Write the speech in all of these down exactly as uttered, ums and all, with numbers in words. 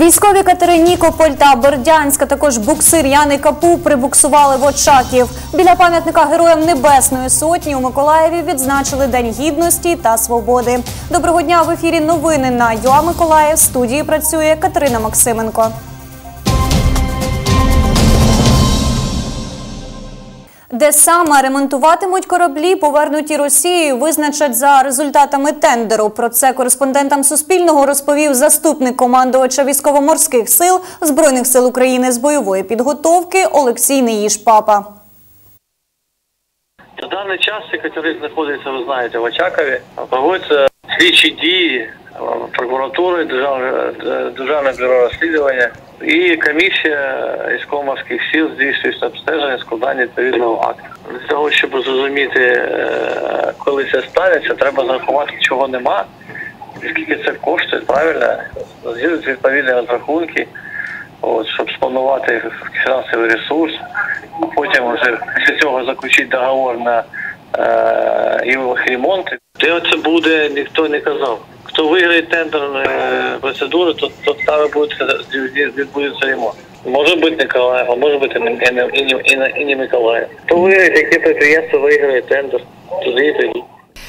Військові катери Нікополь та Бердянська, також буксир Яни Капу прибуксували в Очаків. Біля пам'ятника Героям Небесної Сотні у Миколаєві відзначили День Гідності та Свободи. Доброго дня, в ефірі новини на ЮА Миколаїв. В студії працює Катерина Максименко. Де саме ремонтуватимуть кораблі, повернуті Росією, визначать за результатами тендеру. Про це кореспондентам Суспільного розповів заступник командувача Військово-морських сил Збройних сил України з бойової підготовки Олексій Неїжпапа. На даний час ці катери знаходяться, ви знаєте, в Очакові. Проводяться слідчі дії прокуратури, Державне бюро розслідування. І комісія військово-морських сил здійснює обстеження, складання відповідного акту. Для того, щоб зрозуміти, коли це станеться, треба зрахувати, чого нема, скільки це коштує, правильно, з'їздити відповідні розрахунки, от, щоб спланувати фінансовий ресурс, потім вже після цього заключити договор на е, ремонт. Де це буде, ніхто не казав. Хто виграє тендерну процедуру, то, то там відбудеться ремонт. Може бути Миколаїв, а може бути і не Миколаїв. Хто виграє, яке підприємство виграє тендер, туди і туди.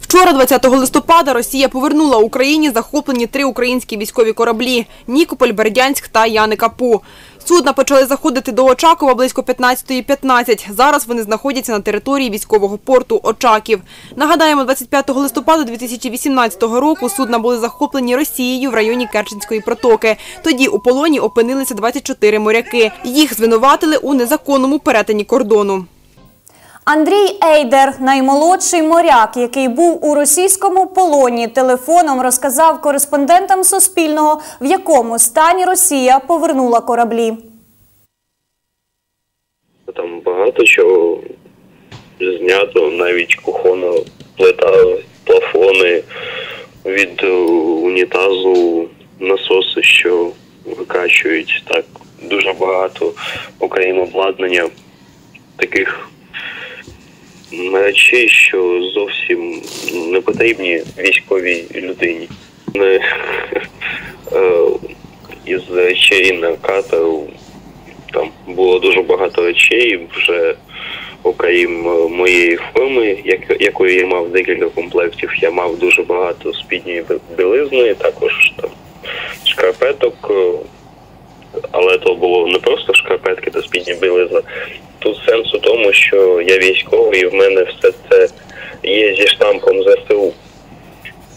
Вчора, двадцятого листопада, Росія повернула Україні захоплені три українські військові кораблі – Нікополь, Бердянськ та Яни Капу. Судна почали заходити до Очакова близько п'ятнадцятої п'ятнадцять. Зараз вони знаходяться на території військового порту Очаків. Нагадаємо, двадцять п'ятого листопада дві тисячі вісімнадцятого року судна були захоплені Росією в районі Керченської протоки. Тоді у полоні опинилися двадцять чотири моряки. Їх звинуватили у незаконному перетині кордону. Андрій Ейдер – наймолодший моряк, який був у російському полоні, телефоном розказав кореспондентам Суспільного, в якому стані Росія повернула кораблі. Там багато чого знято, навіть кухонна плита, плафони, від унітазу, насоси, що викачують. Так, дуже багато окрім обладнання таких речей, що зовсім не потрібні військовій людині. Не із речей на катеру там було дуже багато речей, вже окрім моєї форми, як, якої я мав декілька комплектів, я мав дуже багато спідньої білизни, також там шкарпеток, але то було не просто шкарпетки та спідня білизна. Тут сенс у тому, що я військовий і в мене все це є зі штампом ЗСУ.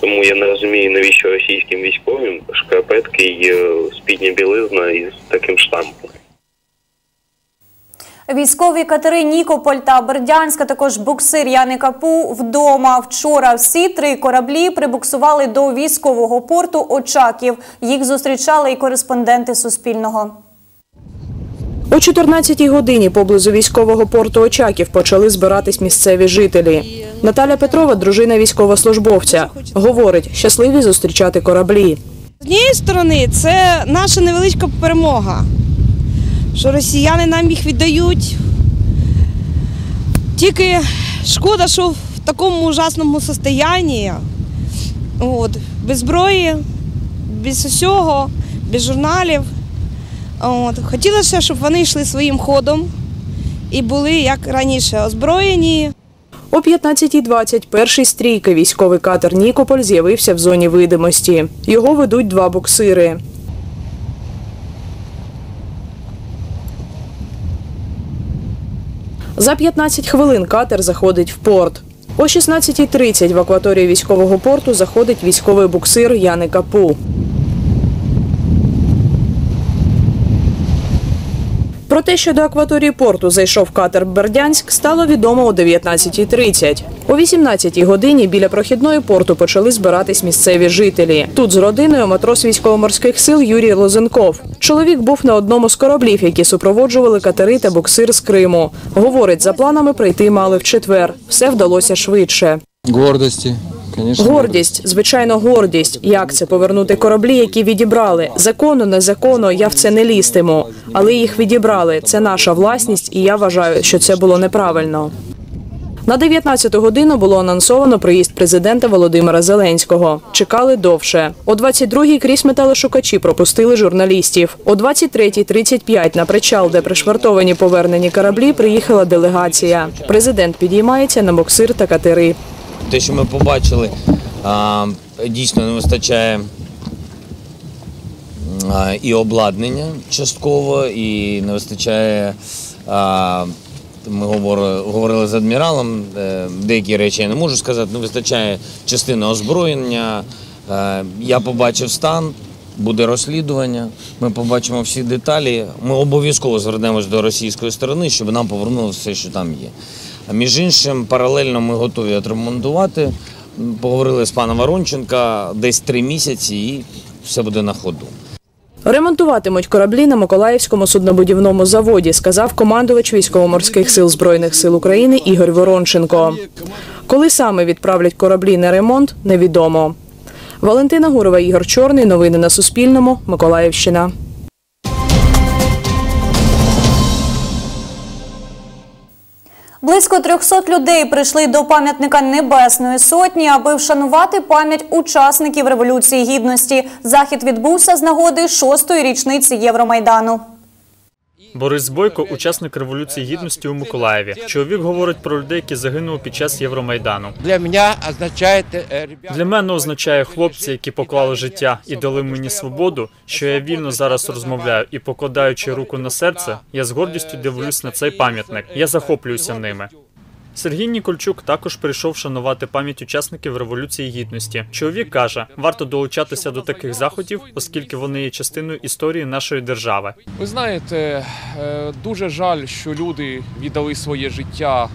Тому я не розумію, навіщо російським військовим шкарпетки і спідня білизна із таким штампом. Військові катери Нікополь та Бердянська, також буксир Яни Капу вдома. Вчора всі три кораблі прибуксували до військового порту Очаків. Їх зустрічали і кореспонденти Суспільного. О чотирнадцятій годині поблизу військового порту Очаків почали збиратись місцеві жителі. Наталя Петрова, дружина військовослужбовця, говорить, щасливі зустрічати кораблі. З однієї сторони, це наша невеличка перемога, що росіяни нам їх віддають. Тільки шкода, що в такому ужасному стані, от, без зброї, без усього, без журналів. От. Хотілося, щоб вони йшли своїм ходом і були, як раніше, озброєні. О п'ятнадцятій двадцять перший з трійки військовий катер «Нікополь» з'явився в зоні видимості. Його ведуть два буксири. За п'ятнадцять хвилин катер заходить в порт. О шістнадцятій тридцять в акваторію військового порту заходить військовий буксир Яни Капу. Про те, що до акваторії порту зайшов катер «Бердянськ», стало відомо о дев'ятнадцятій тридцять. О вісімнадцятій годині біля прохідної порту почали збиратись місцеві жителі. Тут з родиною матрос військово-морських сил Юрій Лозенков. Чоловік був на одному з кораблів, які супроводжували катери та буксир з Криму. Говорить, за планами прийти мали в четвер. Все вдалося швидше. Гордості. Гордість, звичайно, гордість. Як це повернути кораблі, які відібрали? Законно, незаконно, я в це не лізтиму. Але їх відібрали. Це наша власність, і я вважаю, що це було неправильно. На дев'ятнадцяту годину було анонсовано приїзд президента Володимира Зеленського. Чекали довше. О двадцять другій крізь металошукачі пропустили журналістів. О двадцять третій тридцять п'ять на причал, де пришвартовані повернені кораблі, приїхала делегація. Президент підіймається на буксир та катери. Те, що ми побачили, дійсно не вистачає і обладнання частково, і не вистачає, ми говорили з адміралом, деякі речі я не можу сказати, не вистачає частини озброєння, я побачив стан, буде розслідування, ми побачимо всі деталі, ми обов'язково звернемось до російської сторони, щоб нам повернули все, що там є. Між іншим, паралельно ми готові відремонтувати, поговорили з паном Воронченка, десь три місяці і все буде на ходу. Ремонтуватимуть кораблі на Миколаївському суднобудівному заводі, сказав командувач Військово-морських сил Збройних сил України Ігор Воронченко. Коли саме відправлять кораблі на ремонт, невідомо. Валентина Гурова, Ігор Чорний. Новини на Суспільному. Миколаївщина. Близько трьохсот людей прийшли до пам'ятника Небесної Сотні, аби вшанувати пам'ять учасників Революції Гідності. Захід відбувся з нагоди шостої річниці Євромайдану. Борис Бойко – учасник Революції Гідності у Миколаєві. Чоловік говорить про людей, які загинули під час Євромайдану. Для мене означає хлопці, які поклали життя і дали мені свободу, що я вільно зараз розмовляю. І покладаючи руку на серце, я з гордістю дивлюсь на цей пам'ятник. Я захоплююся ними. Сергій Нікульчук також прийшов вшанувати пам'ять учасників Революції Гідності. Чоловік каже, варто долучатися до таких заходів, оскільки вони є частиною історії нашої держави. Ви знаєте, дуже жаль, що люди віддали своє життя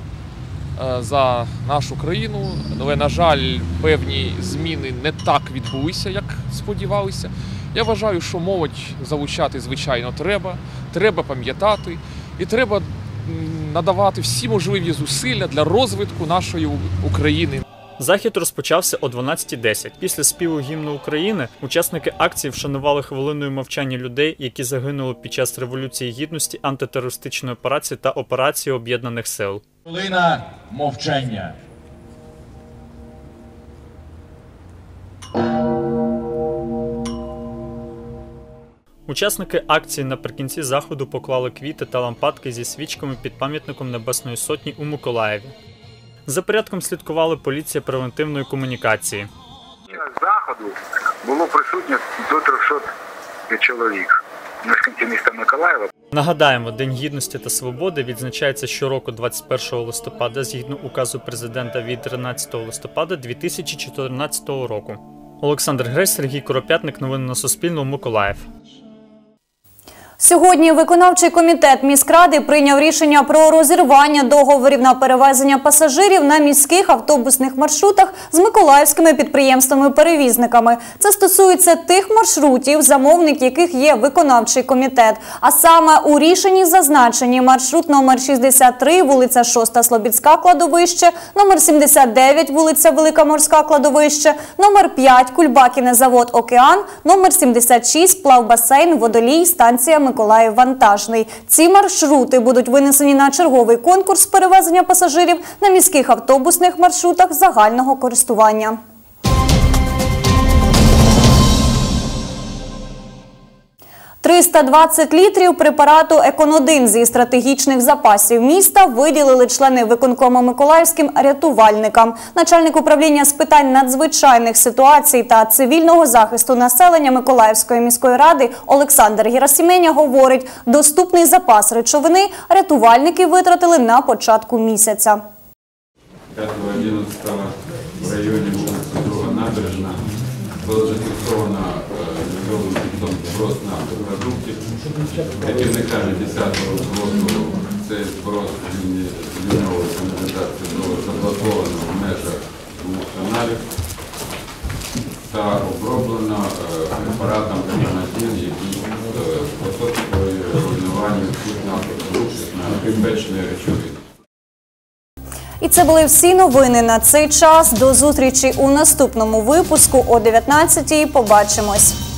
за нашу країну, але, на жаль, певні зміни не так відбулися, як сподівалися. Я вважаю, що молодь залучати, звичайно, треба, треба пам'ятати і треба надавати всі можливі зусилля для розвитку нашої України. Захід розпочався о дванадцятій десять. Після співу гімну України учасники акції вшанували хвилиною мовчання людей, які загинули під час Революції Гідності, антитерористичної операції та операції Об'єднаних Сил. Хвилина мовчання. Учасники акції наприкінці заходу поклали квіти та лампадки зі свічками під пам'ятником Небесної Сотні у Миколаєві. За порядком слідкували поліція превентивної комунікації. Під час заходу було присутньо до трьохсот чоловік мешканців міста Миколаєва. Нагадаємо, День Гідності та Свободи відзначається щороку двадцять першого листопада згідно указу президента від тринадцятого листопада дві тисячі чотирнадцятого року. Олександр Гресь, Сергій Куропятник. Новини на Суспільному. Миколаїв. Сьогодні виконавчий комітет міськради прийняв рішення про розірвання договорів на перевезення пасажирів на міських автобусних маршрутах з миколаївськими підприємствами-перевізниками. Це стосується тих маршрутів, замовник яких є виконавчий комітет. А саме у рішенні зазначені маршрут номер шістдесят три, вулиця шоста Слобідська кладовище, номер сімдесят дев'ять, вулиця Велика Морська кладовище, номер п'ять, Кульбакіне завод Океан, номер сімдесят шість, плавбасейн, Водолій, станція Миколаїв. Миколаїв вантажний. Ці маршрути будуть винесені на черговий конкурс перевезення пасажирів на міських автобусних маршрутах загального користування. триста двадцять літрів препарату «Еконадін» зі стратегічних запасів міста виділили члени виконкому миколаївським рятувальникам. Начальник управління з питань надзвичайних ситуацій та цивільного захисту населення Миколаївської міської ради Олександр Герасіменя говорить, доступний запас речовини рятувальники витратили на початку місяця. п'ятого одинадцятого в районі вулиці Набережна було зафіксовано сброс нафтопродуктов. Противниками десятого сброса цель сброс линейной канализации было заблоковано в межах двух каналів та оброблено препаратом «Еконадін», який способствує руйнуванню всіх нафтопродуктів на безпечні речовини. І це були всі новини на цей час. До зустрічі у наступному випуску о дев'ятнадцятій. Побачимось!